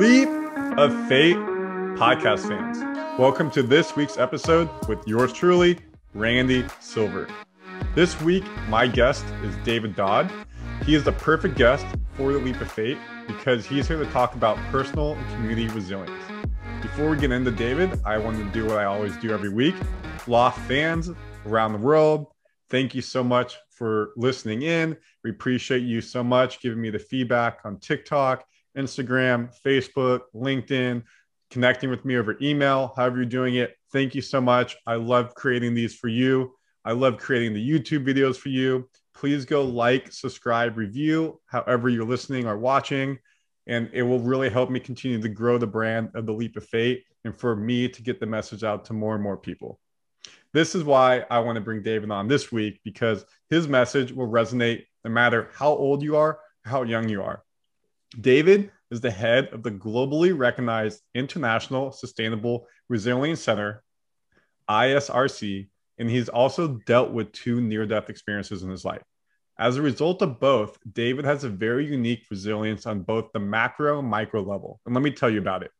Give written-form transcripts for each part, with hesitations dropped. Leap of Fate podcast fans. Welcome to this week's episode with yours truly, Randy Silver. This week, my guest is David Dodd. He is the perfect guest for the Leap of Fate because he's here to talk about personal and community resilience. Before we get into David, I wanted to do what I always do every week. Loft fans around the world, thank you so much for listening in. We appreciate you so much giving me the feedback on TikTok, Instagram, Facebook, LinkedIn, connecting with me over email, however you're doing it. Thank you so much. I love creating these for you. I love creating the YouTube videos for you. Please go like, subscribe, review, however you're listening or watching. And it will really help me continue to grow the brand of the Leap of Fate and for me to get the message out to more and more people. This is why I want to bring David on this week, because his message will resonate no matter how old you are, how young you are. David is the head of the globally recognized International Sustainable Resilience Center, ISRC, and he's also dealt with two near-death experiences in his life. As a result of both, David has a very unique resilience on both the macro and micro level. And let me tell you about it.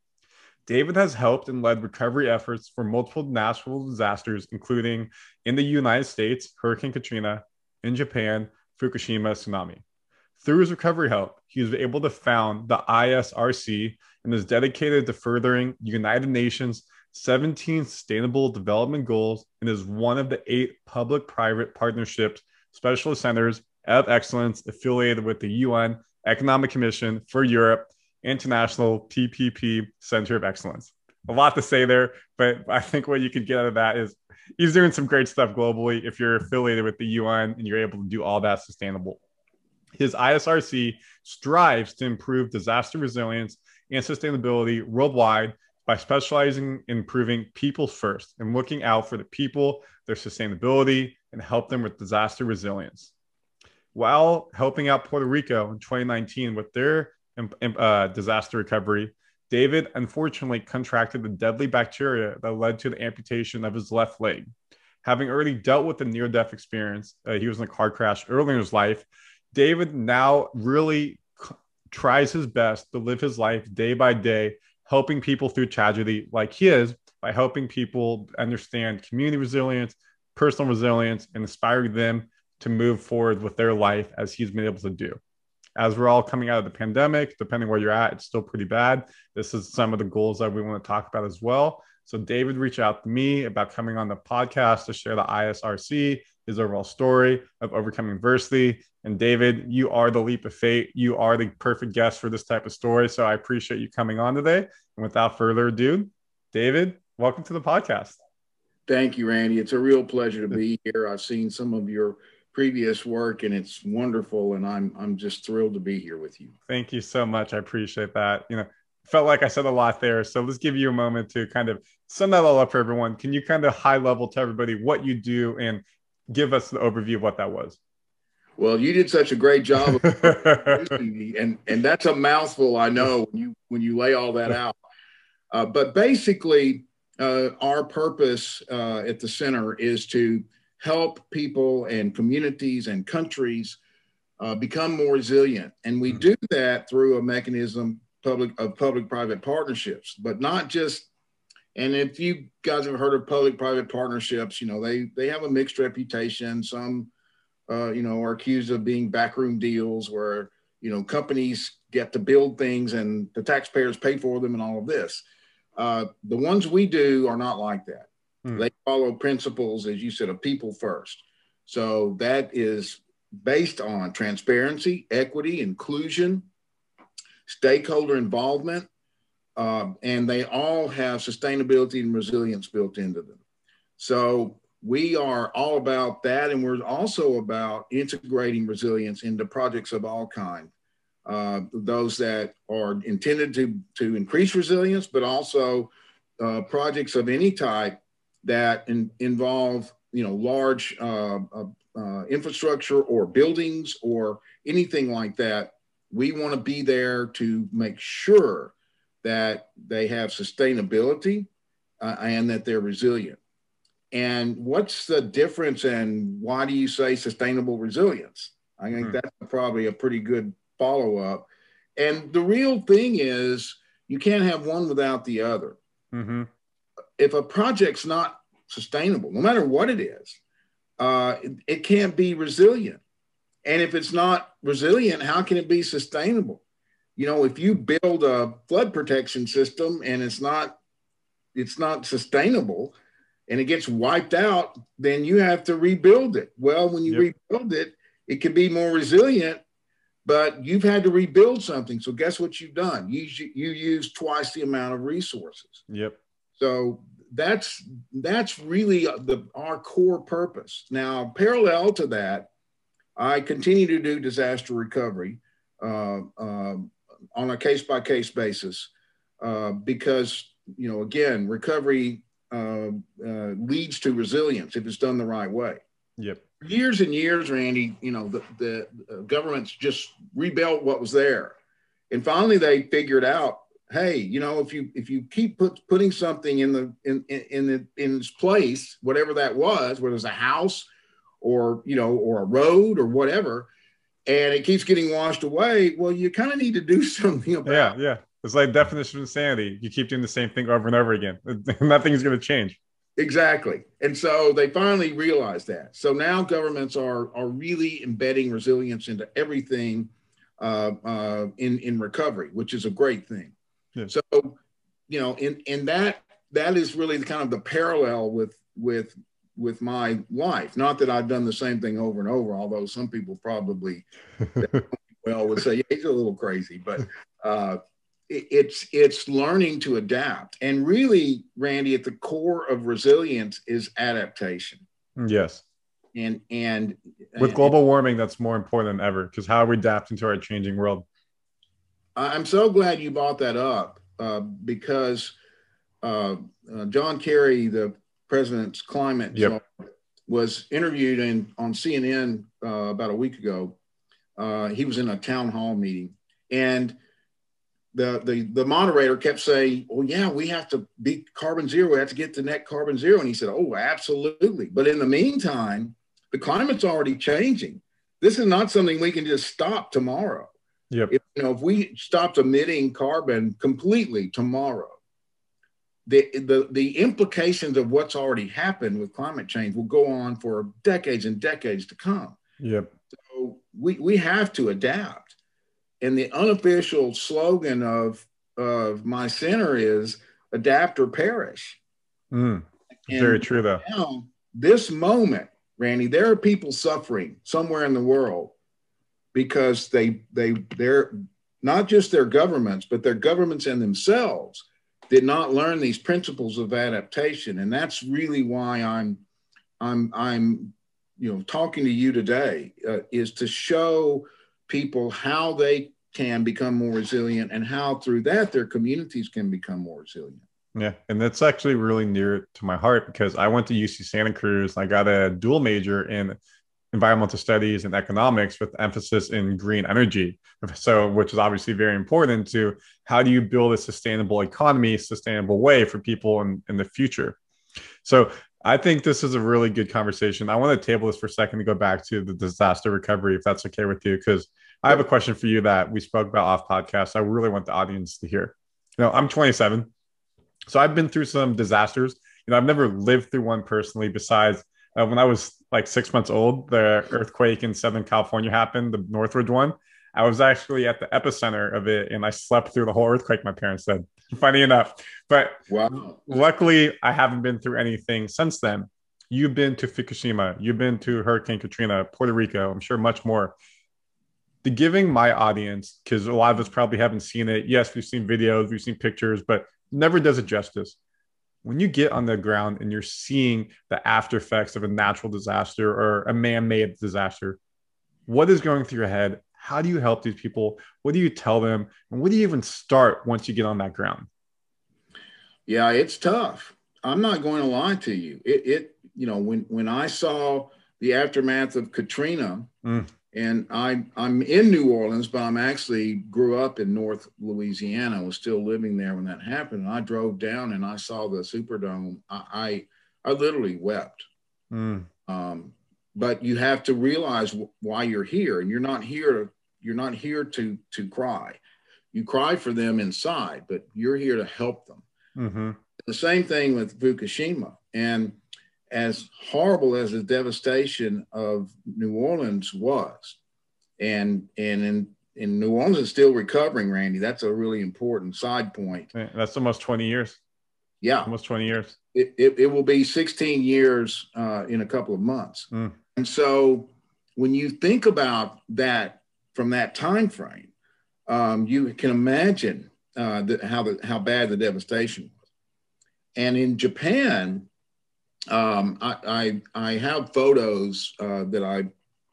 David has helped and led recovery efforts for multiple natural disasters, including in the United States, Hurricane Katrina, in Japan, Fukushima Tsunami. Through his recovery help, he was able to found the ISRC and is dedicated to furthering United Nations 17 Sustainable Development Goals and is one of the 8 public-private partnerships specialist centers of excellence affiliated with the UN Economic Commission for Europe International PPP Center of Excellence. A lot to say there, but I think what you could get out of that is he's doing some great stuff globally if you're affiliated with the UN and you're able to do all that sustainable. His ISRC strives to improve disaster resilience and sustainability worldwide by specializing in improving people first and looking out for the people, their sustainability, and help them with disaster resilience. While helping out Porto Rico in 2019 with their disaster recovery, David unfortunately contracted the deadly bacteria that led to the amputation of his left leg. Having already dealt with the near-death experience, he was in a car crash earlier in his life, David now really tries his best to live his life day by day, helping people through tragedy like his by helping people understand community resilience, personal resilience, and inspiring them to move forward with their life as he's been able to do. As we're all coming out of the pandemic, depending where you're at, it's still pretty bad. This is some of the goals that we want to talk about as well. So David reached out to me about coming on the podcast to share the ISRC, his overall story of overcoming adversity. And David, you are the Leap of Fate. You are the perfect guest for this type of story. So I appreciate you coming on today. And without further ado, David, welcome to the podcast. Thank you, Randy. It's a real pleasure to be here. I've seen some of your previous work and it's wonderful. And I'm just thrilled to be here with you. Thank you so much. I appreciate that. You know, felt like I said a lot there. So let's give you a moment to kind of sum that all up for everyone. Can you kind of high level to everybody what you do and give us an overview of what that was? Well, you did such a great job of introducing me, and that's a mouthful, I know, when you lay all that out. But basically, our purpose at the center is to help people and communities and countries become more resilient. And we do that through a mechanism of public-private partnerships, but not just. And if you guys have heard of public-private partnerships, you know, they have a mixed reputation. Some, you know, are accused of being backroom deals where, you know, companies get to build things and the taxpayers pay for them and all of this. The ones we do are not like that. They follow principles, as you said, of people first. So that is based on transparency, equity, inclusion, stakeholder involvement, and they all have sustainability and resilience built into them. So we are all about that, and we're also about integrating resilience into projects of all kinds, those that are intended to increase resilience, but also projects of any type that involve, you know, large infrastructure or buildings or anything like that. We want to be there to make sure that they have sustainability and that they're resilient. And what's the difference and why do you say sustainable resilience? I think that's probably a pretty good follow-up. And the real thing is, You can't have one without the other. Mm-hmm. If a project's not sustainable, no matter what it is, it can't be resilient. And if it's not resilient, how can it be sustainable? You know, if you build a flood protection system and it's not sustainable and it gets wiped out, then you have to rebuild it. Well, when you rebuild it, it can be more resilient, but you've had to rebuild something. So guess what you've done? You use twice the amount of resources. Yep. So that's really our core purpose. Now, parallel to that, I continue to do disaster recovery on a case-by-case basis because, you know, again, recovery leads to resilience if it's done the right way. Yep. Years and years, Randy, you know, the governments just rebuilt what was there. And finally, they figured out, hey, you know, if you keep putting something in its place, whatever that was, whether it's a house or, you know, or a road or whatever, and it keeps getting washed away, well, you kind of need to do something about it. Yeah. It's like definition of insanity. You keep doing the same thing over and over again. Nothing's going to change. Exactly. And so they finally realized that. So now governments are really embedding resilience into everything in recovery, which is a great thing. Yeah. So, you know, and that is really kind of the parallel with my life. Not that I've done the same thing over and over, although some people probably would say, yeah, he's a little crazy, but it's learning to adapt. And really, Randy, at the core of resilience is adaptation. Yes. And with global warming, that's more important than ever, because how we adapt into our changing world. I'm so glad you brought that up because John Kerry, the president's climate czar, was interviewed on CNN about a week ago. He was in a town hall meeting, and the moderator kept saying, "Oh yeah, we have to be carbon zero. We have to get to net carbon zero." And he said, "Oh, absolutely. But in the meantime, the climate's already changing. This is not something we can just stop tomorrow. Yep. If we stopped emitting carbon completely tomorrow, the implications of what's already happened with climate change will go on for decades and decades to come." Yep. So we have to adapt. And the unofficial slogan of my center is adapt or perish. Very true, though. Now, this moment, Randy, there are people suffering somewhere in the world because they're not just their governments, but their governments and themselves did not learn these principles of adaptation. And that's really why I'm talking to you today is to show people how they can become more resilient and how through that their communities can become more resilient. Yeah. And that's actually really near to my heart because I went to UC Santa Cruz. I got a dual major in environmental studies and economics with emphasis in green energy. So, which is obviously very important to how do you build a sustainable economy, sustainable way for people in the future. So I think this is a really good conversation. I want to table this for a second to go back to the disaster recovery, if that's okay with you, because I have a question for you that we spoke about off podcast. I really want the audience to hear. You know, I'm 27, so I've been through some disasters. You know, I've never lived through one personally besides when I was like 6 months old, the earthquake in Southern California happened, the Northridge one. I was actually at the epicenter of it, and I slept through the whole earthquake, my parents said, funny enough. But wow. Luckily, I haven't been through anything since then. You've been to Fukushima. You've been to Hurricane Katrina, Puerto Rico, I'm sure much more. The giving my audience, because a lot of us probably haven't seen it. Yes, we've seen videos, we've seen pictures, but never does it justice. When you get on the ground and you're seeing the after effects of a natural disaster or a man-made disaster, what is going through your head? How do you help these people? What do you tell them? And what do you even start once you get on that ground? Yeah, it's tough. I'm not going to lie to you. When I saw the aftermath of Katrina, and I'm in New Orleans, but I'm actually grew up in North Louisiana. I was still living there when that happened. And I drove down and I saw the Superdome. I literally wept. But you have to realize why you're here, and you're not here to cry. you cry for them inside, but you're here to help them. Mm-hmm. The same thing with Fukushima. And as horrible as the devastation of New Orleans was, and New Orleans is still recovering, Randy, that's a really important side point. That's almost 20 years. Yeah. Almost 20 years. It will be 16 years in a couple of months. Mm. And so when you think about that from that time frame, you can imagine how bad the devastation was. And in Japan, I have photos that I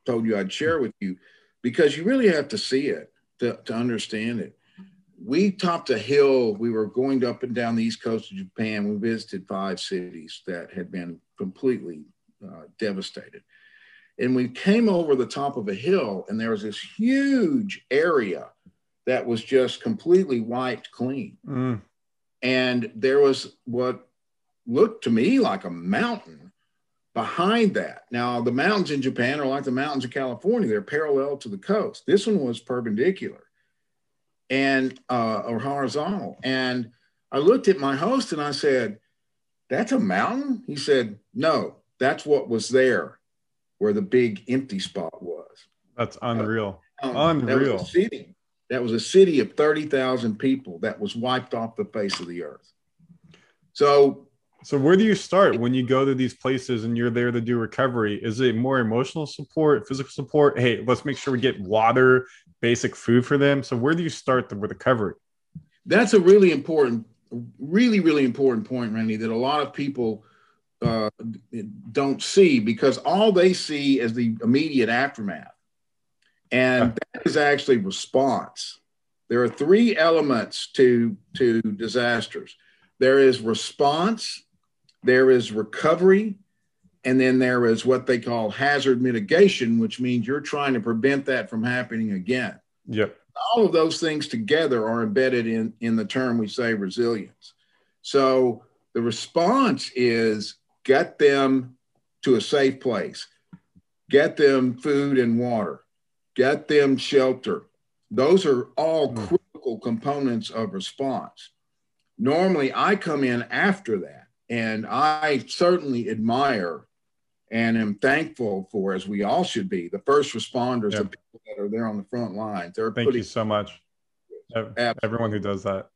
told you I'd share with you, because you really have to see it to understand it. We topped a hill. We were going up and down the east coast of Japan. We visited 5 cities that had been completely devastated. And we came over the top of a hill, and there was this huge area that was just completely wiped clean. Mm. And there was what looked to me like a mountain behind that. Now, the mountains in Japan are like the mountains of California. They're parallel to the coast. This one was perpendicular and or horizontal. And I looked at my host and I said, "That's a mountain?" He said, "No, that's what was there where the big empty spot was." That's unreal. Unreal. That was a city of 30,000 people that was wiped off the face of the earth. So where do you start when you go to these places and you're there to do recovery? Is it more emotional support, physical support? Hey, let's make sure we get water, basic food for them. So where do you start the recovery? That's a really important, really, really important point, Randy, that a lot of people don't see, because all they see is the immediate aftermath. And that is actually response. There are 3 elements to disasters. There is response, there is recovery, and then there is what they call hazard mitigation, which means you're trying to prevent that from happening again. Yep. All of those things together are embedded in the term we say resilience. So the response is get them to a safe place, get them food and water, get them shelter. Those are all critical components of response. Normally, I come in after that, and I certainly admire and am thankful for, as we all should be, the first responders, the people that are there on the front lines. Thank you so much. Everyone who does that.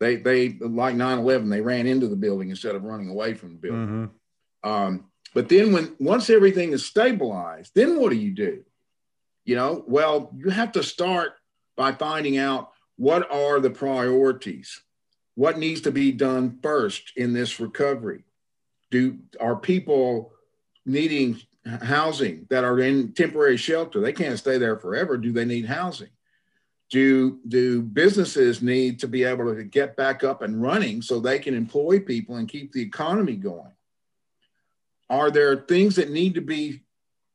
They like 9/11, they ran into the building instead of running away from the building. Mm-hmm. But then once everything is stabilized, then what do you do? You know, well, you have to start by finding out what are the priorities, what needs to be done first in this recovery. Are people needing housing that are in temporary shelter? They can't stay there forever. Do they need housing? Do businesses need to be able to get back up and running so they can employ people and keep the economy going? Are there things that need to be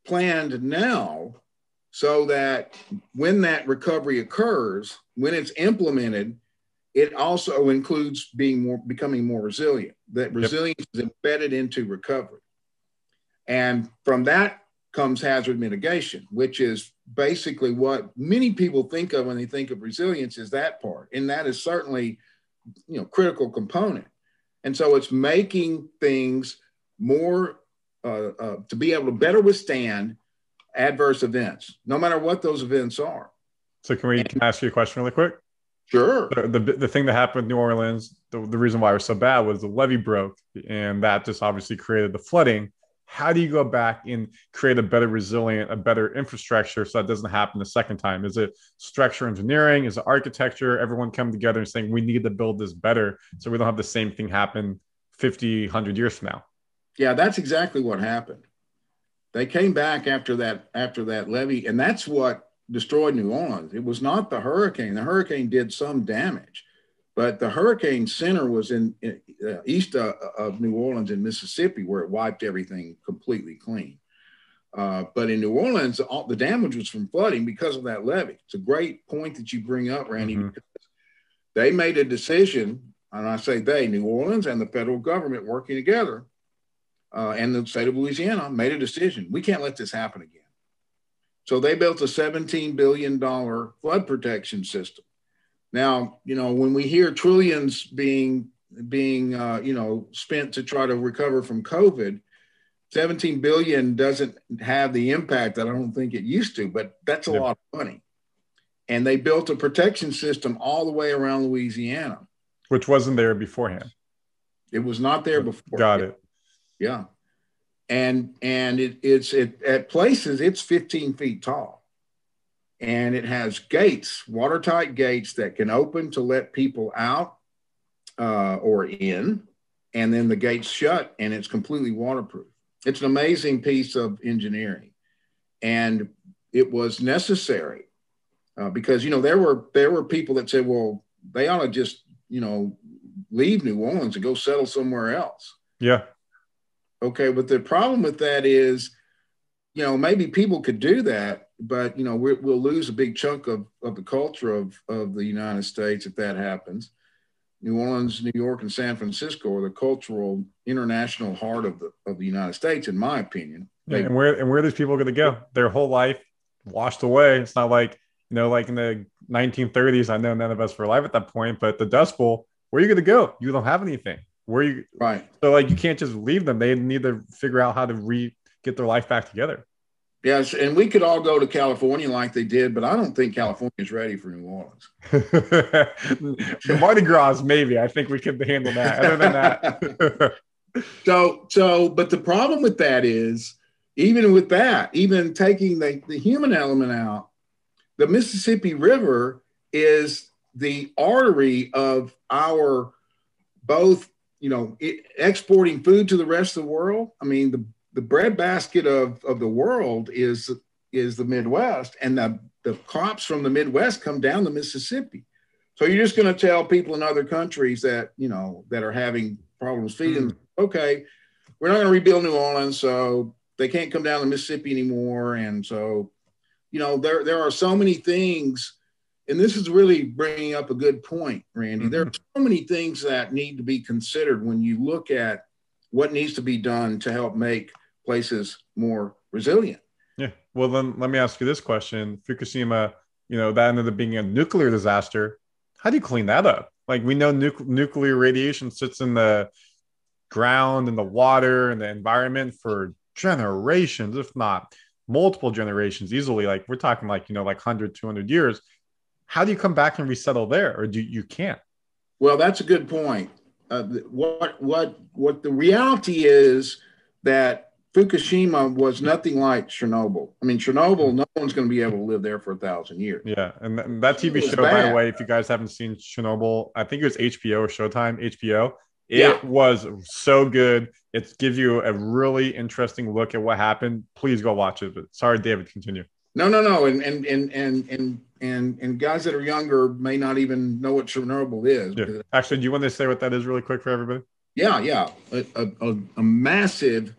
planned now, so that when that recovery occurs, when it's implemented, it also includes becoming more resilient, that resilience is embedded into recovery. And from that comes hazard mitigation, which is basically what many people think of when they think of resilience, is that part. And that is certainly, you know, critical component. And so it's making things more, to be able to better withstand adverse events, no matter what those events are. So can I ask you a question really quick? Sure. The thing that happened in New Orleans, the reason why it was so bad was the levee broke, and that just obviously created the flooding. How do you go back and create a better infrastructure so that doesn't happen the second time? Is it structure engineering? Is it architecture? Everyone come together and saying, we need to build this better so we don't have the same thing happen 50, 100 years from now. Yeah, that's exactly what happened. They came back after that levee, and that's what destroyed New Orleans. It was not the hurricane. The hurricane did some damage, but the hurricane center was in east of New Orleans in Mississippi, where it wiped everything completely clean. But in New Orleans, all the damage was from flooding because of that levee. It's a great point that you bring up, Randy, because they made a decision, and I say they, New Orleans and the federal government working together, and the state of Louisiana made a decision. We can't let this happen again. So they built a $17 billion flood protection system Now, you know, when we hear trillions being you know, spent to try to recover from COVID, 17 billion doesn't have the impact that I don't think it used to, but that's a lot of money. And they built a protection system all the way around Louisiana. Which wasn't there beforehand. It was not there before. Got it. Yeah. And it's at places, it's 15 feet tall. And it has gates, watertight gates that can open to let people out or in, and then the gates shut, and it's completely waterproof. It's an amazing piece of engineering. And it was necessary because, you know, there were people that said, well, they ought to just, you know, leave New Orleans and go settle somewhere else. Yeah. Okay. But the problem with that is, you know, maybe people could do that, but, you know, we'll lose a big chunk of the culture of the United States if that happens. New Orleans, New York, and San Francisco are the cultural, international heart of the United States, in my opinion. Yeah, and where are these people going to go? Their whole life washed away. It's not like, you know, like in the 1930s. I know none of us were alive at that point, but the Dust Bowl. Where are you going to go? You don't have anything. Where are you? Right. So like, you can't just leave them. They need to figure out how to get their life back together. Yes, and we could all go to California like they did, but I don't think California is ready for New Orleans. The Mardi Gras, maybe. I think we could handle that. Other than that. But the problem with that is, even with that, even taking the human element out, the Mississippi River is the artery of our both, you know, exporting food to the rest of the world. I mean, the breadbasket of the world is the Midwest, and the crops from the Midwest come down the Mississippi. So you're just going to tell people in other countries that, you know, that are having problems feeding, okay, we're not going to rebuild New Orleans, so they can't come down the Mississippi anymore. And so, you know, there are so many things, and this is really bringing up a good point, Randy. Mm-hmm. There are so many things that need to be considered when you look at what needs to be done to help make places more resilient. Yeah. Well, then let me ask you this question. Fukushima, you know, that ended up being a nuclear disaster. How do you clean that up? Like, we know nuclear radiation sits in the ground and the water and the environment for generations, if not multiple generations easily. Like, we're talking like, you know, like 100, 200 years. How do you come back and resettle there? Or you can't? Well, that's a good point. What the reality is that Fukushima was nothing like Chernobyl. I mean, Chernobyl, no one's going to be able to live there for 1,000 years. Yeah, and that TV show, by the way, if you guys haven't seen Chernobyl, I think it was HBO or Showtime, HBO. It was so good. It gives you a really interesting look at what happened. Please go watch it. But sorry, David, continue. No. And guys that are younger may not even know what Chernobyl is. Yeah. Actually, do you want to say what that is really quick for everybody? Yeah. A massive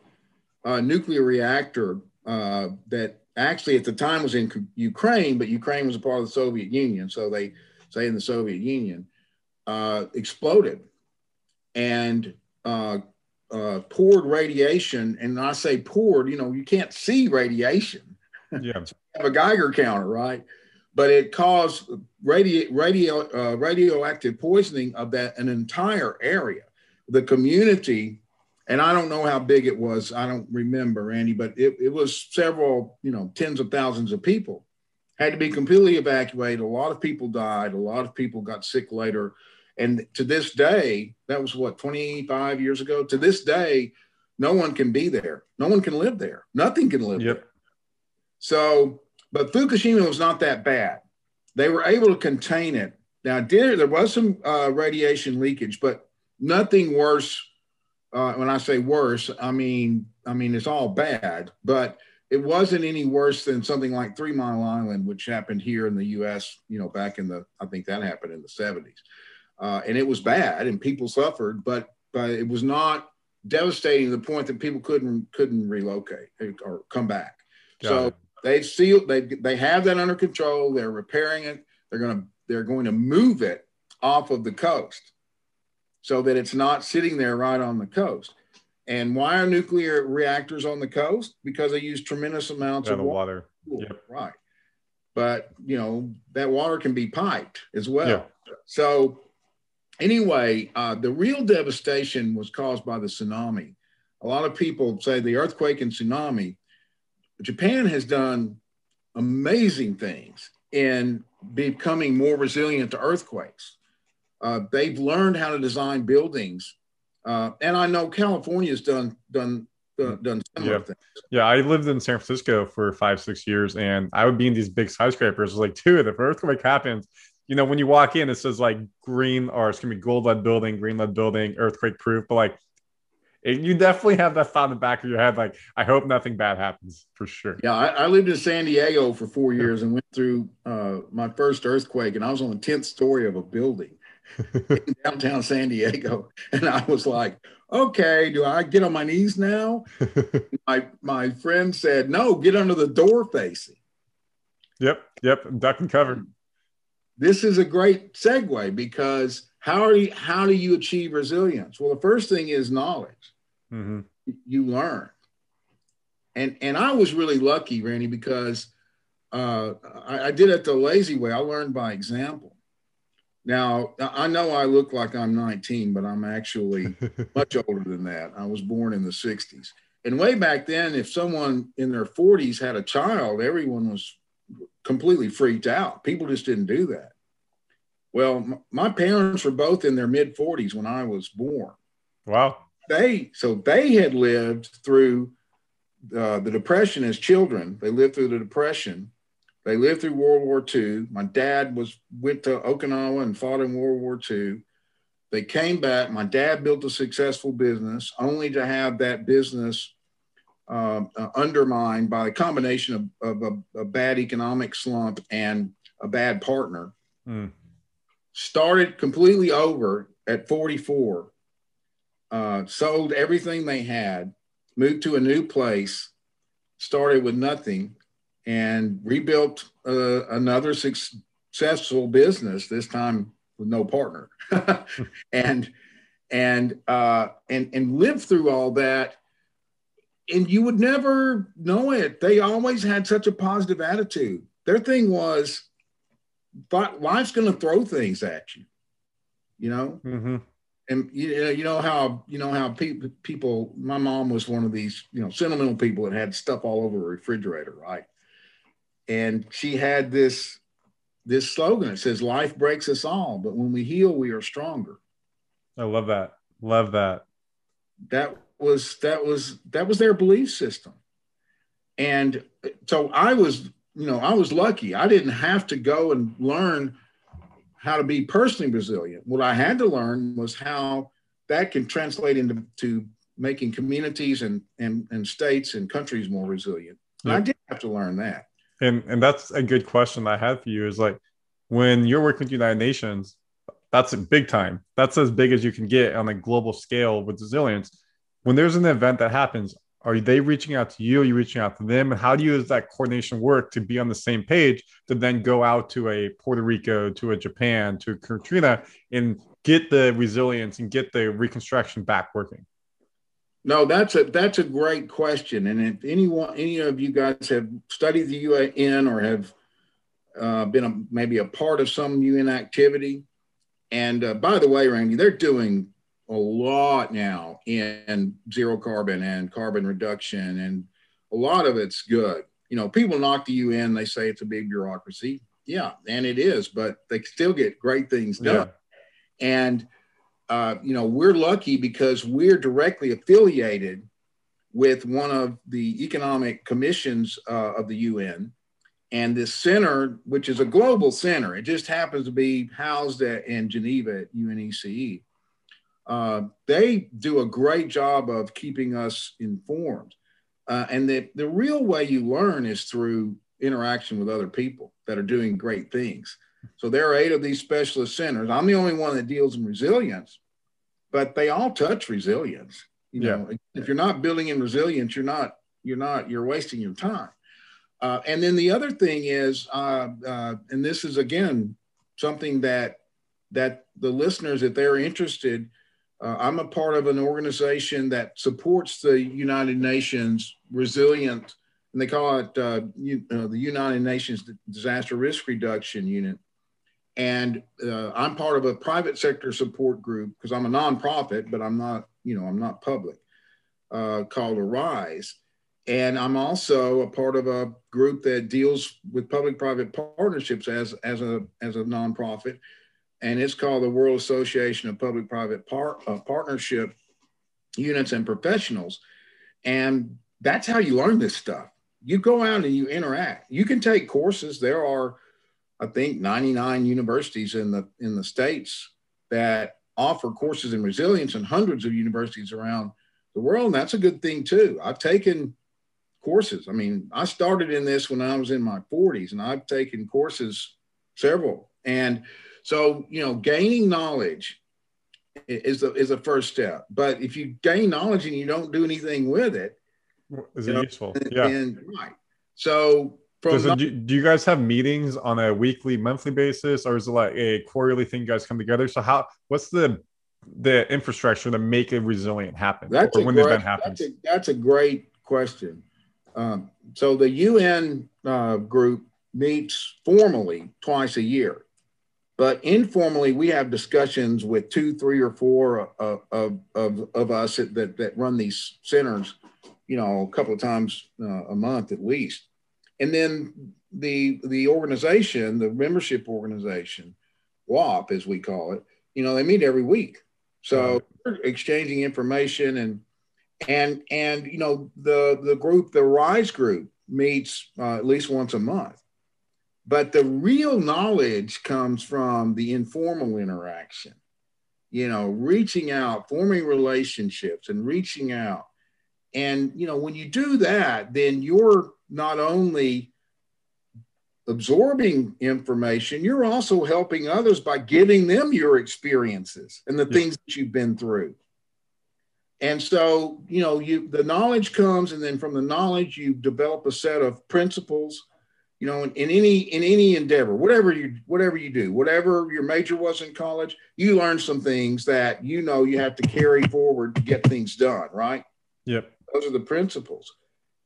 nuclear reactor that actually at the time was in Ukraine, but Ukraine was a part of the Soviet Union. So they say in the Soviet Union, exploded and poured radiation. And I say poured, you know, you can't see radiation. Yeah, so you have a Geiger counter, right? But it caused radioactive poisoning of an entire area, the community, and I don't know how big it was. I don't remember, Randy, but it was several, you know, tens of thousands of people had to be completely evacuated. A lot of people died. A lot of people got sick later, and to this day, that was what 25 years ago. To this day, no one can be there. No one can live there. Nothing can live there. So, but Fukushima was not that bad. They were able to contain it. Now, there was some radiation leakage, but nothing worse. When I say worse, I mean it's all bad, but it wasn't any worse than something like 3 Mile Island, which happened here in the U.S. You know, back in I think that happened in the 70s, and it was bad, and people suffered, but it was not devastating to the point that people couldn't relocate or come back. So. They've sealed. They have that under control. They're repairing it. They're going to move it off of the coast, so that it's not sitting there right on the coast. And why are nuclear reactors on the coast? Because they use tremendous amounts of water. Yep. Right. But you know that water can be piped as well. Yeah. So anyway, the real devastation was caused by the tsunami. A lot of people say the earthquake and tsunami. Japan has done amazing things in becoming more resilient to earthquakes. They've learned how to design buildings. And I know California's done similar things. Yeah, I lived in San Francisco for 5-6 years, and I would be in these big skyscrapers. It was like, dude, if an earthquake happens, you know, when you walk in, it says like green, or it's gonna be gold lead building, earthquake proof. But like, you definitely have that thought in the back of your head, like, I hope nothing bad happens for sure. Yeah, I lived in San Diego for 4 years and went through my first earthquake, and I was on the 10th story of a building in downtown San Diego. And I was like, okay, do I get on my knees now? my friend said, no, get under the door facing. Yep, duck and cover. This is a great segue, because how do you achieve resilience? Well, the first thing is knowledge. Mm-hmm. You learn. And I was really lucky, Randy, because I did it the lazy way. I learned by example. Now, I know I look like I'm 19, but I'm actually much older than that. I was born in the 60s. And way back then, if someone in their 40s had a child, everyone was completely freaked out. People just didn't do that. Well, my parents were both in their mid-40s when I was born. Wow. So they had lived through the Depression as children. They lived through the Depression. They lived through World War II. My dad went to Okinawa and fought in World War II. They came back. My dad built a successful business, only to have that business undermined by a combination of a bad economic slump and a bad partner. Mm. Started completely over at 44, sold everything they had, moved to a new place, started with nothing, and rebuilt another successful business, this time with no partner, and lived through all that. And you would never know it. They always had such a positive attitude. Their thing was, but life's going to throw things at you, you know. Mm-hmm. And you know how people. My mom was one of these, you know, sentimental people that had stuff all over the refrigerator, right? And she had this slogan. It says, "Life breaks us all, but when we heal, we are stronger." I love that. Love that. That was their belief system, and so I was. You know, I was lucky. I didn't have to go and learn how to be personally resilient. What I had to learn was how that can translate into making communities and states and countries more resilient. And yeah. I did have to learn that. And that's a good question I have for you is, like, when you're working with United Nations, that's a big time. That's as big as you can get on a global scale with resilience. When there's an event that happens, are they reaching out to you? Are you reaching out to them? And how do you use that coordination work to be on the same page to then go out to a Puerto Rico, to a Japan, to a Katrina, and get the resilience and get the reconstruction back working? No, that's a great question. And if any of you guys have studied the UN or have been maybe a part of some UN activity, and by the way, Randy, they're doing a lot now in zero carbon and carbon reduction, and a lot of it's good. You know, people knock the UN, they say it's a big bureaucracy. Yeah, and it is, but they still get great things done. Yeah. And, you know, we're lucky because we're directly affiliated with one of the economic commissions of the UN, and this center, which is a global center. It just happens to be housed in Geneva at UNECE. They do a great job of keeping us informed. And the real way you learn is through interaction with other people that are doing great things. So there are 8 of these specialist centers. I'm the only one that deals in resilience, but they all touch resilience. You know, if you're not building in resilience, you're wasting your time. And then the other thing is, and this is again, something that the listeners, if they're interested, I'm a part of an organization that supports the United Nations resilient, and they call it the United Nations Disaster Risk Reduction Unit. And I'm part of a private sector support group because I'm a nonprofit, but I'm not, you know, I'm not public, called ARISE. And I'm also a part of a group that deals with public-private partnerships as a nonprofit. And it's called the World Association of Public-Private Partnership Units and Professionals. And that's how you learn this stuff. You go out and you interact. You can take courses. There are, I think, 99 universities in the States that offer courses in resilience and hundreds of universities around the world. And that's a good thing too. I've taken courses. I mean, I started in this when I was in my 40s, and I've taken courses, several. And so, you know, gaining knowledge is the first step. But if you gain knowledge and you don't do anything with it, is it useful? Yeah. Right. So do you guys have meetings on a weekly, monthly basis, or is it like a quarterly thing you guys come together? So what's the infrastructure to make it resilient happen? That's a great question. So the UN group meets formally twice a year, but informally we have discussions with 2, 3, or 4 of us that run these centers, you know, a couple of times a month at least. And then the organization, the membership organization, WAP as we call it, you know, they meet every week. So we're exchanging information and you know, the group, the RISE group meets at least once a month. But the real knowledge comes from the informal interaction, you know, reaching out, forming relationships and reaching out. And, you know, when you do that, then you're not only absorbing information, you're also helping others by giving them your experiences and the things that you've been through. And so, you know, the knowledge comes, and then from the knowledge, you develop a set of principles, you know, in any endeavor, whatever you do, whatever your major was in college, you learn some things that, you know, you have to carry forward to get things done, right? Yep. Those are the principles.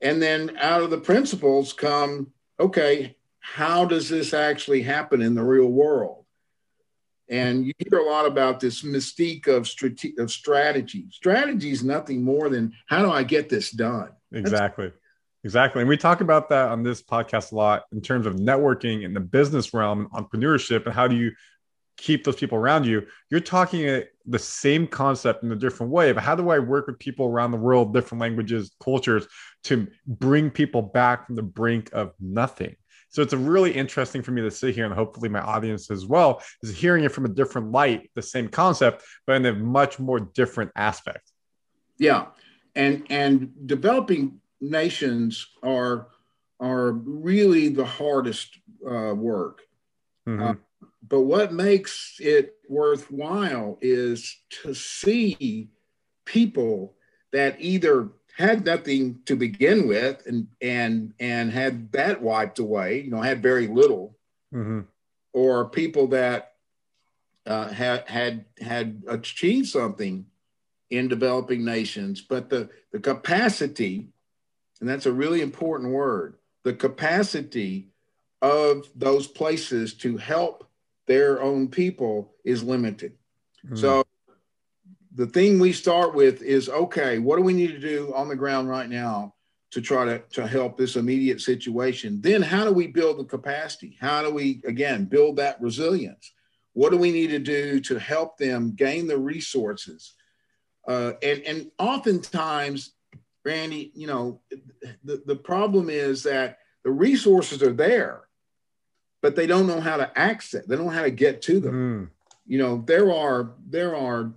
And then out of the principles come, okay, how does this actually happen in the real world? And you hear a lot about this mystique of strategy. Strategy is nothing more than, how do I get this done? Exactly. And we talk about that on this podcast a lot in terms of networking in the business realm, entrepreneurship, and how do you keep those people around you. You're talking the same concept in a different way, but how do I work with people around the world, different languages, cultures, to bring people back from the brink of nothing? So it's a really interesting for me to sit here, and hopefully my audience as well is hearing it from a different light, the same concept, but in a much more different aspect. Yeah. And developing nations are really the hardest work. Mm-hmm. But what makes it worthwhile is to see people that either had nothing to begin with and had that wiped away, you know, had very little, mm-hmm. or people that had achieved something in developing nations. But the capacity, and that's a really important word, the capacity of those places to help their own people is limited. Mm-hmm. So the thing we start with is, okay, what do we need to do on the ground right now to try to help this immediate situation? Then how do we build the capacity? How do we, again, build that resilience? What do we need to do to help them gain the resources? And oftentimes, Randy, you know, the problem is that the resources are there, but they don't know how to access. They don't know how to get to them. Mm. You know, there are,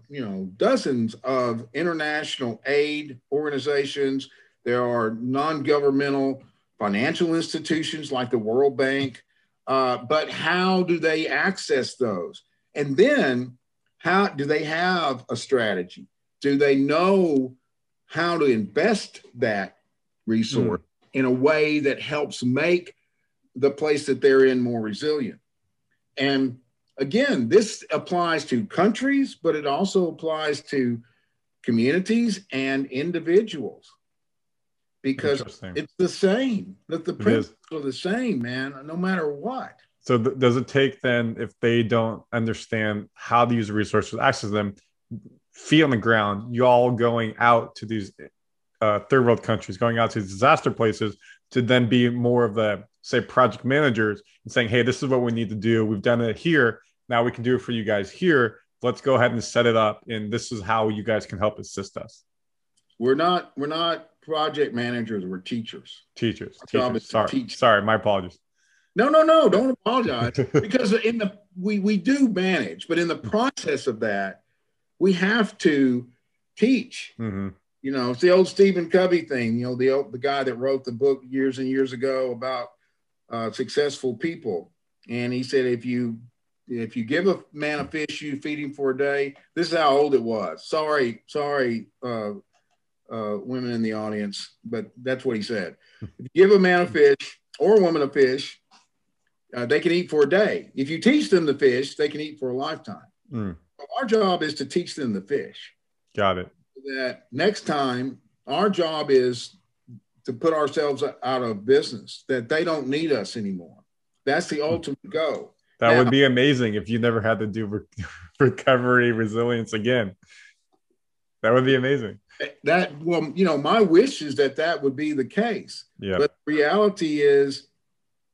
you know, dozens of international aid organizations. There are non-governmental financial institutions like the World Bank. But how do they access those? And then how do they have a strategy? Do they know how to invest that resource in a way that helps make the place that they're in more resilient? And again, this applies to countries, but it also applies to communities and individuals, because it's the same, that the principles are the same, man, no matter what. So does it take then, if they don't understand how to use the resources, access them, feet on the ground, you all going out to these third world countries, going out to disaster places to then be more of the, say, project managers and saying, hey, this is what we need to do. We've done it here. Now we can do it for you guys here. Let's go ahead and set it up. And this is how you guys can help assist us. We're not project managers. We're teachers. Teachers. Sorry. My apologies. No. Don't apologize because we do manage, but in the process of that, we have to teach. Mm-hmm. You know, it's the old Stephen Covey thing. You know, the guy that wrote the book years and years ago about successful people, and he said if you give a man a fish, you feed him for a day. This is how old it was. Sorry, women in the audience, but that's what he said. If you give a man a fish or a woman a fish, they can eat for a day. If you teach them the fish, they can eat for a lifetime. Mm. So our job is to teach them the fish. Got it. That next time, our job is to put ourselves out of business, that they don't need us anymore. That's the ultimate goal. That would be amazing if you never had to do recovery resilience again. That would be amazing. My wish is that would be the case. Yeah. But the reality is,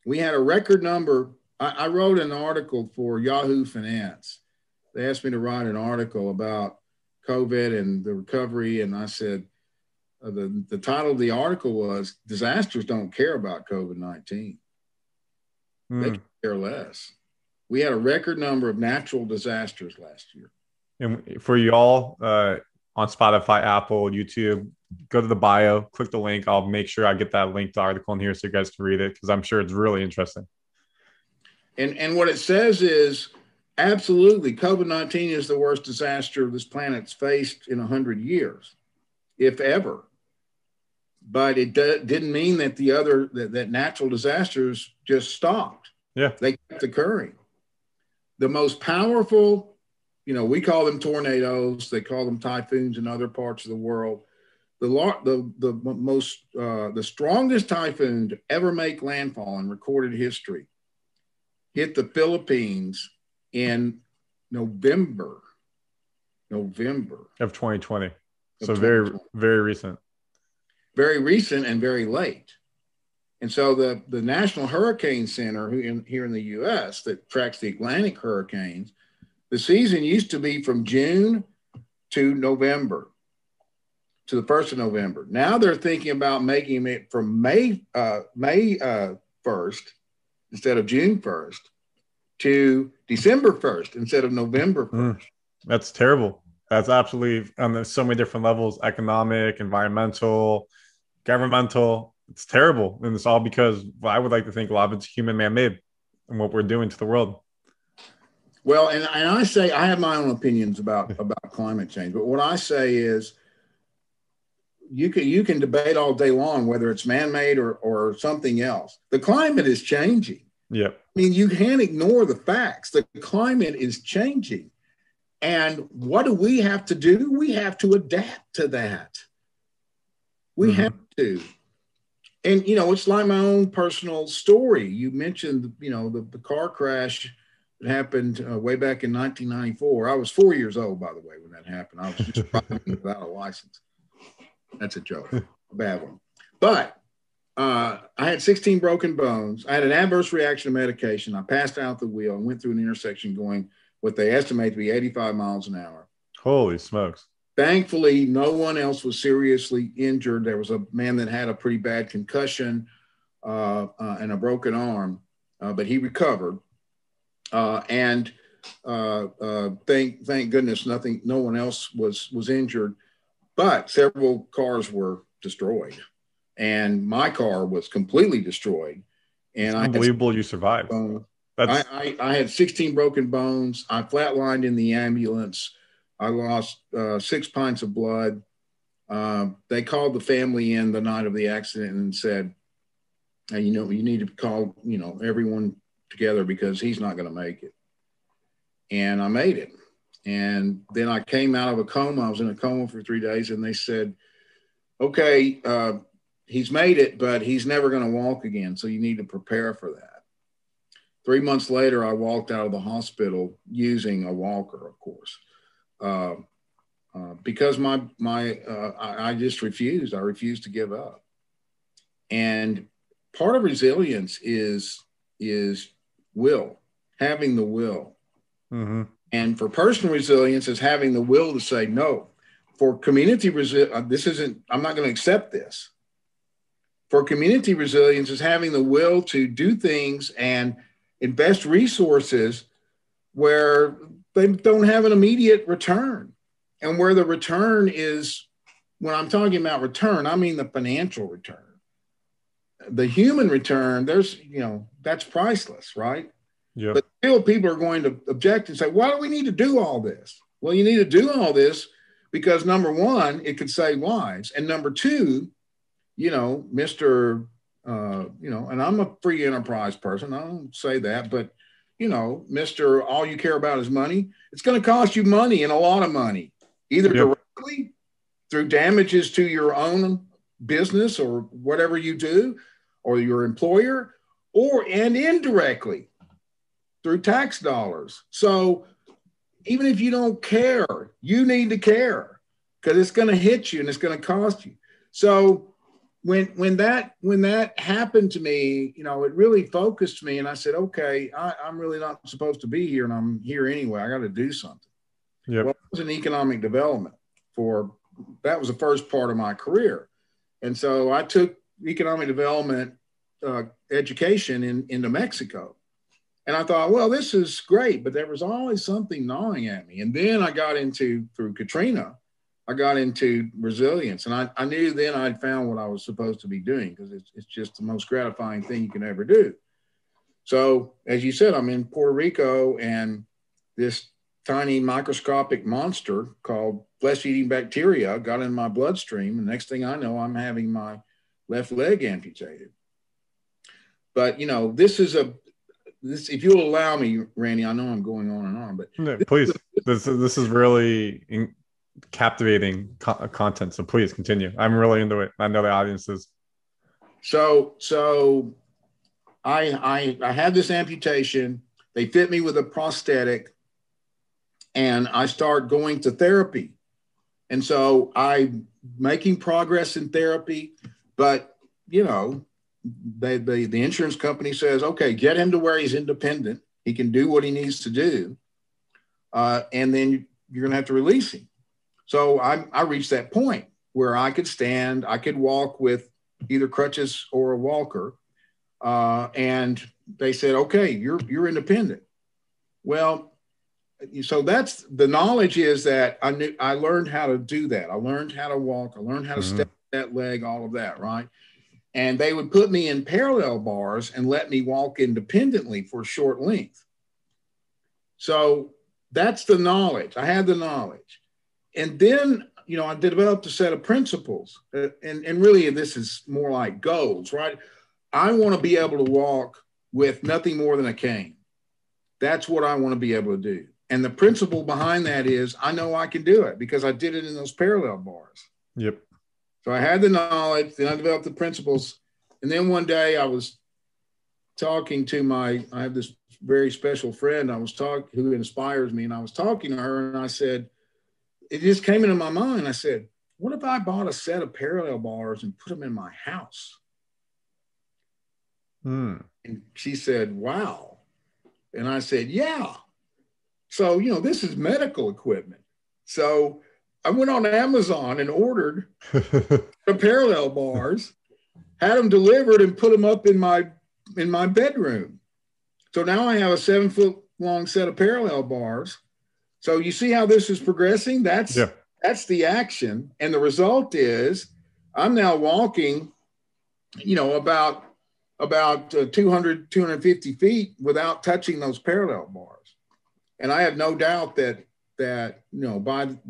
we had a record number. I wrote an article for Yahoo Finance. They asked me to write an article about COVID and the recovery. And I said, the title of the article was, disasters don't care about COVID-19. Mm. They care less. We had a record number of natural disasters last year. And for you all on Spotify, Apple, YouTube, go to the bio, click the link. I'll make sure I get that link to the article in here so you guys can read it, because I'm sure it's really interesting. And what it says is, absolutely, COVID-19 is the worst disaster this planet's faced in 100 years, if ever. But it didn't mean that that natural disasters just stopped. Yeah. They kept occurring. The most powerful, we call them tornadoes, they call them typhoons in other parts of the world. The strongest typhoon to ever make landfall in recorded history hit the Philippines in November of 2020. So very, very recent. Very recent and very late. And so the National Hurricane Center here in the U.S. that tracks the Atlantic hurricanes, the season used to be from June to November, to the 1st of November. Now they're thinking about making it from May 1st instead of June 1st to December 1st instead of November 1st. Mm, that's terrible. That's absolutely on so many different levels, economic, environmental, governmental. It's terrible. And it's all because I would like to think a lot of it's human man-made and what we're doing to the world. Well, and I say, I have my own opinions about climate change, but what I say is, you can debate all day long whether it's man-made or something else. The climate is changing. Yeah. I mean, you can't ignore the facts. The climate is changing. And what do we have to do? We have to adapt to that. We mm-hmm. have to. And, it's like my own personal story. You mentioned, the car crash that happened way back in 1994. I was 4 years old, by the way, when that happened. I was just driving without a license. That's a joke, a bad one. But I had 16 broken bones. I had an adverse reaction to medication. I passed out the wheel and went through an intersection going what they estimate to be 85 miles an hour. Holy smokes. Thankfully, no one else was seriously injured. There was a man that had a pretty bad concussion and a broken arm, but he recovered. Thank goodness, no one else was injured. But several cars were destroyed, and my car was completely destroyed. And it's unbelievable you survived. I had 16 broken bones. I flatlined in the ambulance. I lost 6 pints of blood. They called the family in the night of the accident and said, "Hey, you need to call, everyone together because he's not going to make it." And I made it. And then I came out of a coma. I was in a coma for 3 days, and they said, "Okay, he's made it, but he's never going to walk again. So you need to prepare for that." 3 months later, I walked out of the hospital using a walker, of course, because I just refused. I refused to give up. And part of resilience is will, having the will. Mm-hmm. And for personal resilience is having the will to say no. For community resilience, I'm not going to accept this. For community resilience is having the will to do things and invest resources where they don't have an immediate return. And where the return is, when I'm talking about return, I mean the financial return. The human return, that's priceless, right? Yeah. But still people are going to object and say, why do we need to do all this? Well, you need to do all this because number one, it could save lives. And number two, and I'm a free enterprise person. I don't say that, but Mr. All you care about is money. It's going to cost you money, and a lot of money, either directly through damages to your own business or whatever you do, or your employer, and indirectly through tax dollars. So even if you don't care, you need to care because it's going to hit you and it's going to cost you. So when that happened to me, it really focused me, and I said, okay, I'm really not supposed to be here, and I'm here anyway. I got to do something. Yep. Well, it was in economic development. That was the first part of my career. And so I took economic development education into Mexico. And I thought, well, this is great, but there was always something gnawing at me. And then I got into, through Katrina, I got into resilience. And I knew then I'd found what I was supposed to be doing, because it's just the most gratifying thing you can ever do. So as you said, I'm in Puerto Rico, and this tiny microscopic monster called flesh-eating bacteria got in my bloodstream. The next thing I know, I'm having my left leg amputated. But, if you'll allow me, Randy, I know I'm going on and on, but no, please, this is really captivating content. So please continue. I'm really into it. I know the audience is. So I had this amputation. They fit me with a prosthetic, and I start going to therapy. And so I'm making progress in therapy, but the insurance company says, okay, get him to where he's independent. He can do what he needs to do. And then you're going to have to release him. So I reached that point where I could stand, I could walk with either crutches or a walker. And they said, okay, you're independent. Well, so that's the knowledge is that I learned how to do that. I learned how to walk. I learned how to step that leg, all of that. Right. And they would put me in parallel bars and let me walk independently for a short length. So that's the knowledge. I had the knowledge. And then, I developed a set of principles. And really, this is more like goals, right? I want to be able to walk with nothing more than a cane. That's what I want to be able to do. And the principle behind that is I know I can do it because I did it in those parallel bars. Yep. So I had the knowledge, then I developed the principles. And then one day I was talking to I have this very special friend who inspires me. And I was talking to her, and I said, it just came into my mind. I said, what if I bought a set of parallel bars and put them in my house? And she said, wow. And I said, yeah. So, this is medical equipment. So I went on Amazon and ordered the parallel bars, had them delivered, and put them up in my bedroom. So now I have a 7-foot long set of parallel bars. So you see how this is progressing? That's the action. And the result is I'm now walking, about 200, 250 feet without touching those parallel bars. And I have no doubt that by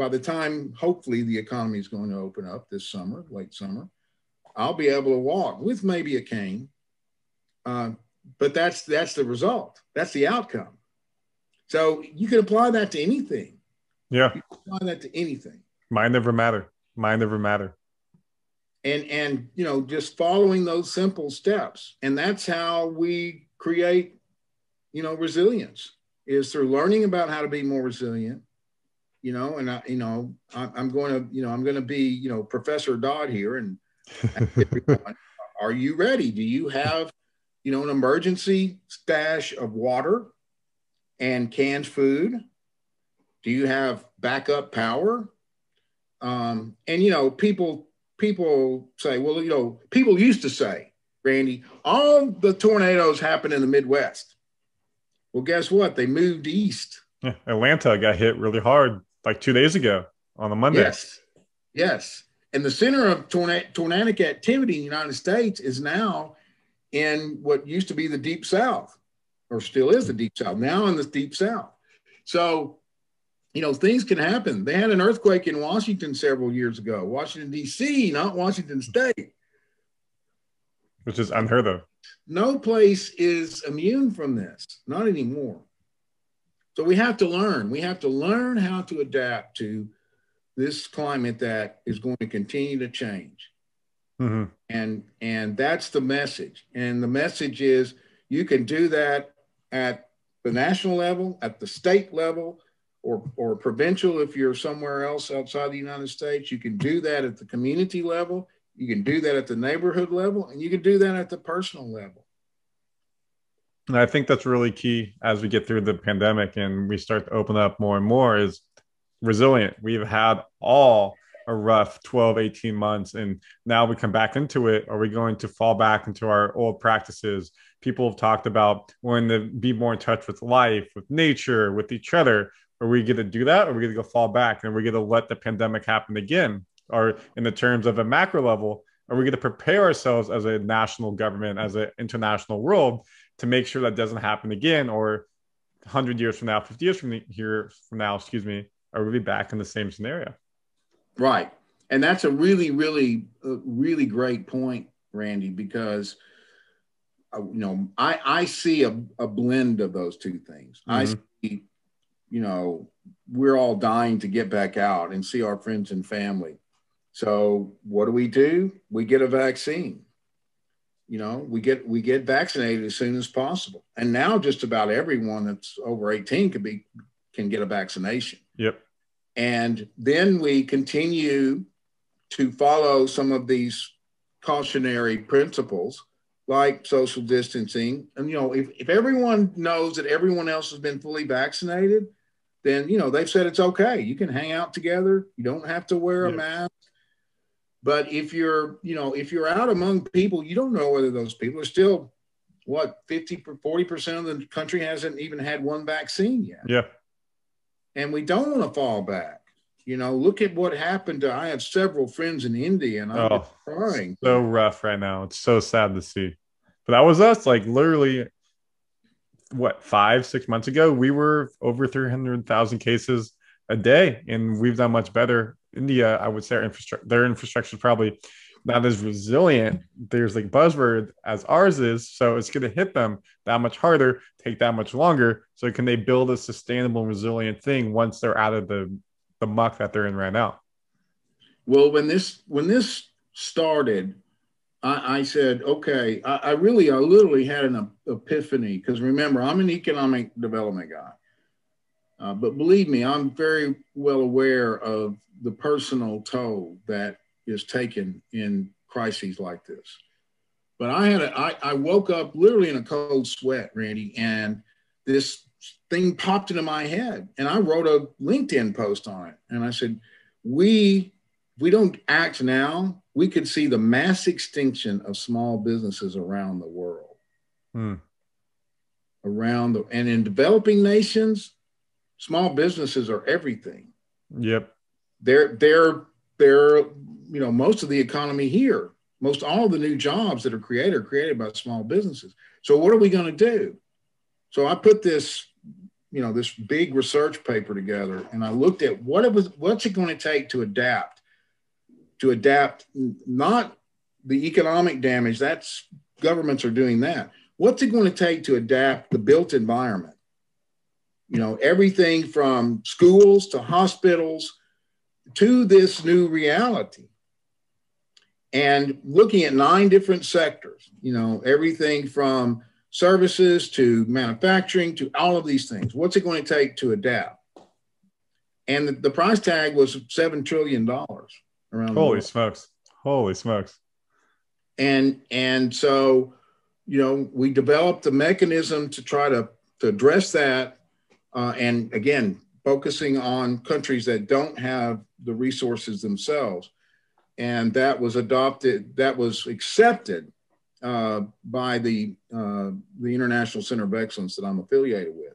the time hopefully the economy is going to open up this summer, late summer, I'll be able to walk with maybe a cane. But that's the result. That's the outcome. So you can apply that to anything. Yeah. You can apply that to anything. Mind never matter. And just following those simple steps. And that's how we create resilience is through learning about how to be more resilient, and I'm going to be, Professor Dodd here and everyone, are you ready? Do you have, an emergency stash of water and canned food? Do you have backup power? And, people say, well, people used to say, Randy, all the tornadoes happen in the Midwest. Well, guess what? They moved east. Yeah, Atlanta got hit really hard like 2 days ago on a Monday. Yes, yes. And the center of tornadic activity in the United States is now in what used to be the Deep South, or still is the Deep South, now in the Deep South. So, things can happen. They had an earthquake in Washington several years ago, Washington, D.C., not Washington State. Which is unheard of. No place is immune from this, not anymore. So we have to learn. We have to learn how to adapt to this climate that is going to continue to change. Mm-hmm. And that's the message. And the message is you can do that at the national level, at the state level, or provincial if you're somewhere else outside the United States. You can do that at the community level. You can do that at the neighborhood level, and you can do that at the personal level. And I think that's really key as we get through the pandemic and we start to open up more and more is resilient. We've had all a rough 12, 18 months, and now we come back into it. Are we going to fall back into our old practices? People have talked about wanting to be more in touch with life, with nature, with each other. Are we going to do that? Or are we going to go fall back and we're going to let the pandemic happen again? Or in the terms of a macro level, are we going to prepare ourselves as a national government, as an international world, to make sure that doesn't happen again, or 100 years from now, 50 years from now, are we back in the same scenario? Right. And that's a really, really, really great point, Randy, because, I see a blend of those two things. Mm-hmm. I see, we're all dying to get back out and see our friends and family. So what do? We get a vaccine. We get vaccinated as soon as possible. And now just about everyone that's over 18 can get a vaccination. Yep. And then we continue to follow some of these cautionary principles like social distancing. And, if everyone knows that everyone else has been fully vaccinated, then, they've said it's okay. You can hang out together. You don't have to wear a mask. But if you're, if you're out among people, you don't know whether those people are still, 40% of the country hasn't even had one vaccine yet. Yeah. And we don't want to fall back. Look at what happened to, I have several friends in India and I'm crying. So rough right now. It's so sad to see. But that was us, literally, 5-6 months ago, we were over 300,000 cases a day, and we've done much better. India, I would say their infrastructure is probably not as resilient. There's buzzword as ours is. So it's going to hit them that much harder, take that much longer. So can they build a sustainable, resilient thing once they're out of the muck that they're in right now? Well, when this started, I said, okay, I literally had an epiphany, because remember, I'm an economic development guy. But believe me, I'm very well aware of the personal toll that is taken in crises like this. But I woke up literally in a cold sweat, Randy, and this thing popped into my head. And I wrote a LinkedIn post on it. And I said, we don't act now, we could see the mass extinction of small businesses around the world. And in developing nations, small businesses are everything. Yep. They're most of the economy here, most all of the new jobs that are created by small businesses. So what are we going to do? So I put this, this big research paper together, and I looked at what's it going to take to adapt, not the economic damage, that's governments are doing that. What's it going to take to adapt the built environment? Everything from schools to hospitals to this new reality. And looking at 9 different sectors, everything from services to manufacturing to all of these things. What's it going to take to adapt? And the price tag was $7 trillion around. Holy smokes. Holy smokes. And so, you know, we developed the mechanism to try to address that. And again, focusing on countries that don't have the resources themselves. And that was adopted, that was accepted by the International Center of Excellence that I'm affiliated with.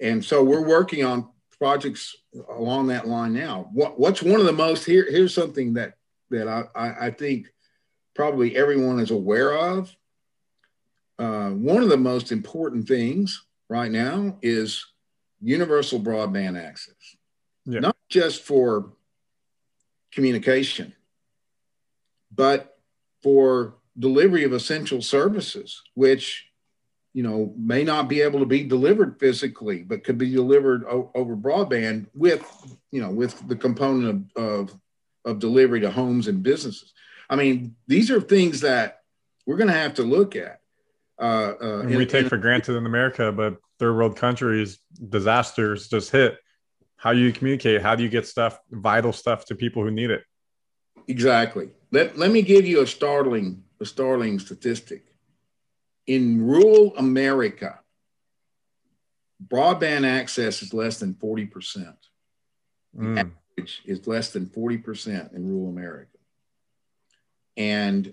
And so we're working on projects along that line now. What's one of the most, here's something that I think probably everyone is aware of. One of the most important things right now is universal broadband access, yeah. Not just for communication, but for delivery of essential services, which, you know, may not be able to be delivered physically, but could be delivered over broadband with, you know, with the component of delivery to homes and businesses. I mean, these are things that we're going to have to look at. And we take for granted in America, but third world countries, disasters just hit. How do you communicate? How do you get stuff, vital stuff to people who need it? Exactly. Let me give you a startling statistic. In rural America, broadband access is less than 40%. The average is less than 40% in rural America. And,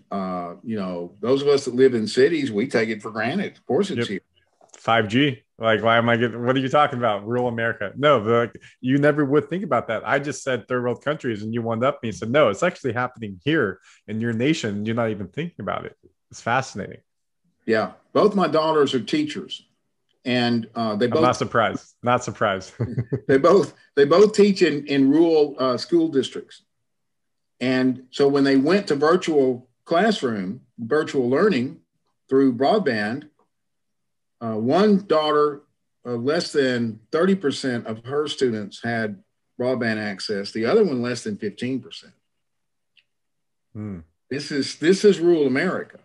you know, those of us that live in cities, we take it for granted. Of course it's here. 5G. Like, why am I getting, what are you talking about? Rural America. No, like, you never would think about that. I just said third world countries and you wound up me and said, no, it's actually happening here in your nation. And you're not even thinking about it. It's fascinating. Yeah. Both my daughters are teachers and they both. I'm not surprised. Not surprised. They both teach in rural school districts. And so when they went to virtual classroom, virtual learning through broadband, one daughter, less than 30% of her students had broadband access. The other one, less than 15%. This is rural America.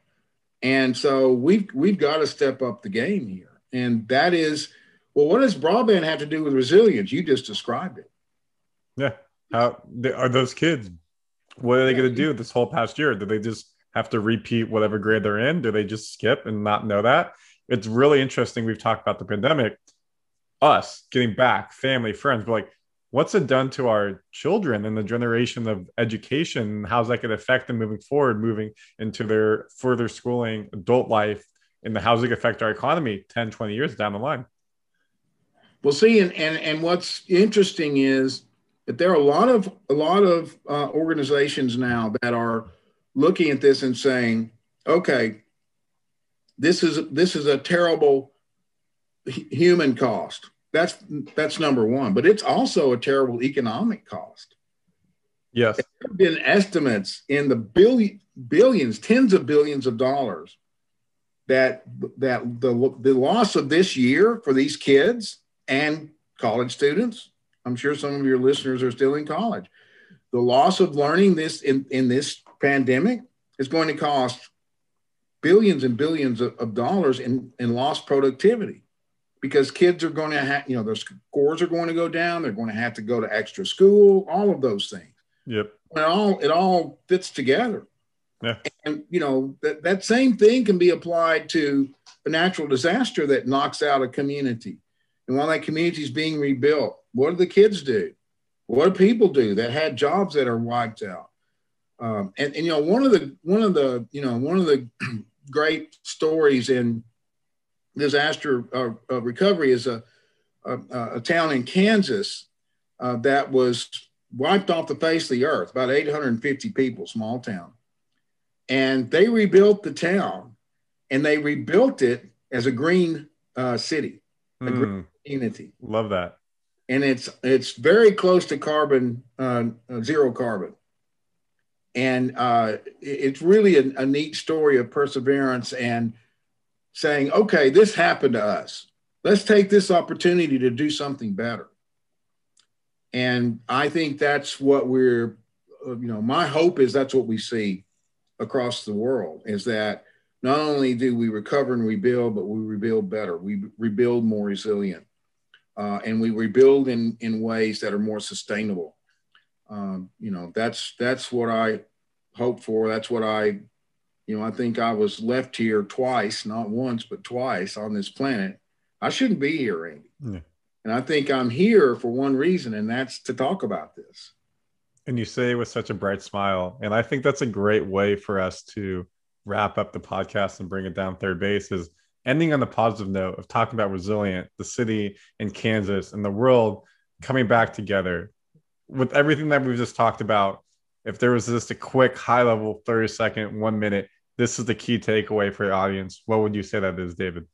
And so we've got to step up the game here. And that is, well, what does broadband have to do with resilience? You just described it. Yeah. How are those kids? What are they going to do this whole past year? Do they just have to repeat whatever grade they're in? Do they just skip and not know that? It's really interesting. We've talked about the pandemic, us getting back, family, friends, but like, what's it done to our children and the generation of education? How's that going to affect them moving forward, moving into their further schooling, adult life, and how's it going to affect our economy 10, 20 years down the line? Well, see, and what's interesting is, but there are a lot of organizations now that are looking at this and saying, okay, this is a terrible human cost. That's number one, but it's also a terrible economic cost. Yes. There have been estimates in the billions, tens of billions of dollars that the loss of this year for these kids and college students. I'm sure some of your listeners are still in college. The loss of learning this in this pandemic is going to cost billions and billions of dollars in lost productivity because kids are going to have, you know, their scores are going to go down. They're going to have to go to extra school, all of those things. Yep. It all fits together. Yeah. And, you know, that same thing can be applied to a natural disaster that knocks out a community. And while that community is being rebuilt, what do the kids do? What do people do that had jobs that are wiped out? And you know, one of the great stories in disaster recovery is a town in Kansas that was wiped off the face of the earth, about 850 people, small town. And they rebuilt the town, and they rebuilt it as a green city, a green community. Love that. And it's very close to carbon, zero carbon. And it's really a neat story of perseverance and saying, okay, this happened to us. Let's take this opportunity to do something better. And I think that's what we're, you know, my hope is that's what we see across the world is that Not only do we recover and rebuild, but we rebuild better. We rebuild more resilient, and we rebuild in ways that are more sustainable. You know, that's what I hope for. That's what I, you know, I think I was left here twice, not once, but twice on this planet. I shouldn't be here, Randy. Yeah. And I think I'm here for one reason, and that's to talk about this. And you say it with such a bright smile. And I think that's a great way for us to wrap up the podcast and bring it down third base, is ending on the positive note of talking about resilient, the city in Kansas and the world coming back together. With everything that we've just talked about, if there was just a quick high level 30 second, 1 minute, this is the key takeaway for the audience, what would you say that is, David?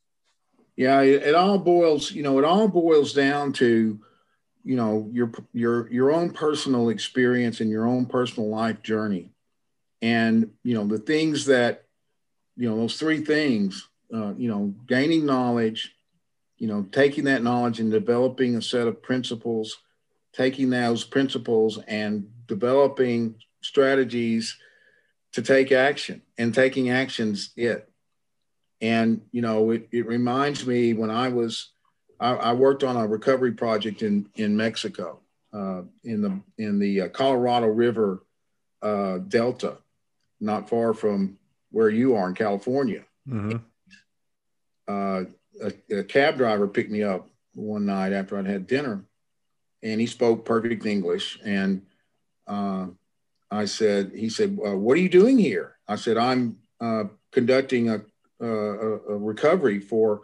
Yeah, it all boils, you know, it all boils down to, you know, your own personal experience and your own personal life journey. And, you know, the things that, you know, those three things, you know, gaining knowledge, you know, taking that knowledge and developing a set of principles, taking those principles and developing strategies to take action, and taking action's it. And, you know, it reminds me when I worked on a recovery project in Mexico, in the Colorado River Delta, not far from where you are in California. Mm-hmm. A cab driver picked me up one night after I'd had dinner, and he spoke perfect English. And he said, what are you doing here? I said, I'm conducting a recovery for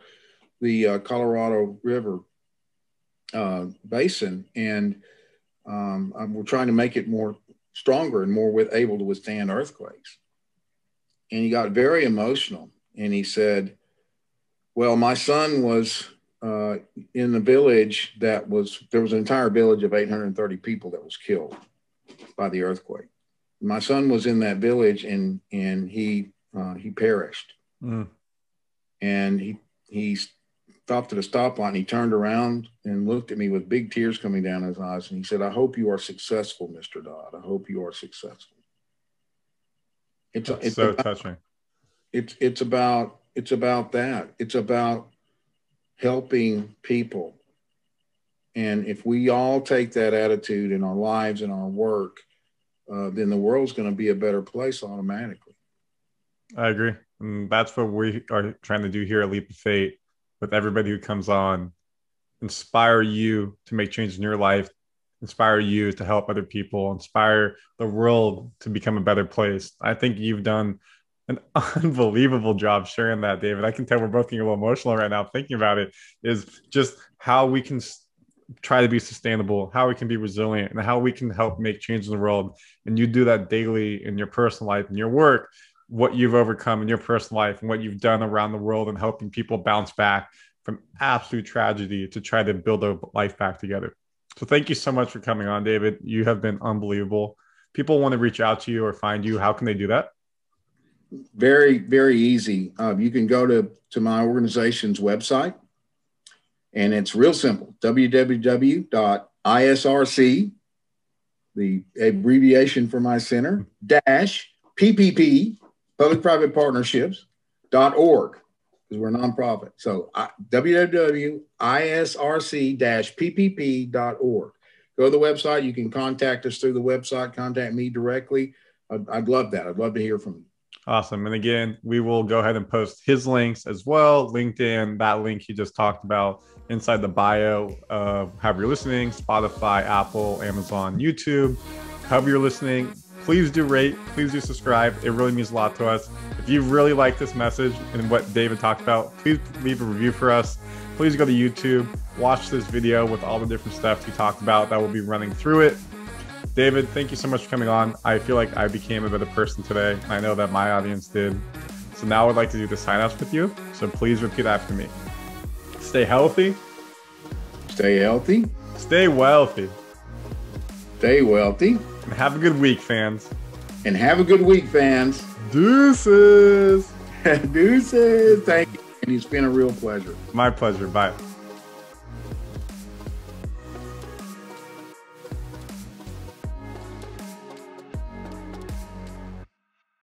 the Colorado River basin. And we're trying to make it more stronger and more able to withstand earthquakes. And he got very emotional. And he said, well, my son was in the village there was an entire village of 830 people that was killed by the earthquake. My son was in that village and he perished. Mm. And he stopped at a stoplight, and he turned around and looked at me with big tears coming down his eyes. And he said, I hope you are successful, Mr. Dodd. I hope you are successful. It's so touching. It's about that. It's about helping people. And if we all take that attitude in our lives and our work, then the world's going to be a better place automatically. I agree. And that's what we are trying to do here at Leap of Fate, with everybody who comes on, inspire you to make change in your life, inspire you to help other people, inspire the world to become a better place. I think you've done an unbelievable job sharing that, David. I can tell we're both getting a little emotional right now thinking about it, is just how we can try to be sustainable, how we can be resilient, and how we can help make change in the world. And you do that daily in your personal life and your work, what you've overcome in your personal life and what you've done around the world, and helping people bounce back from absolute tragedy to try to build their life back together. So thank you so much for coming on, David. You have been unbelievable. People want to reach out to you or find you. How can they do that? Very, very easy. You can go to my organization's website, and it's real simple, www.isrc, the abbreviation for my center, PPP, Public-Private Partnerships.org, because we're a nonprofit. So www.isrc-ppp.org. Go to the website. You can contact us through the website. Contact me directly. I'd love that. I'd love to hear from you. Awesome. And again, we will go ahead and post his links as well. LinkedIn, that link he just talked about inside the bio of however you're listening, Spotify, Apple, Amazon, YouTube, however you're listening. Please do rate, please do subscribe. It really means a lot to us. If you really like this message and what David talked about, please leave a review for us. Please go to YouTube, watch this video with all the different stuff he talked about that will be running through it. David, thank you so much for coming on. I feel like I became a better person today. I know that my audience did. So now I would like to do the sign-offs with you. So please repeat after me. Stay healthy. Stay healthy. Stay wealthy. Stay wealthy. And have a good week, fans. And have a good week, fans. Deuces. Deuces. Thank you. And it's been a real pleasure. My pleasure. Bye.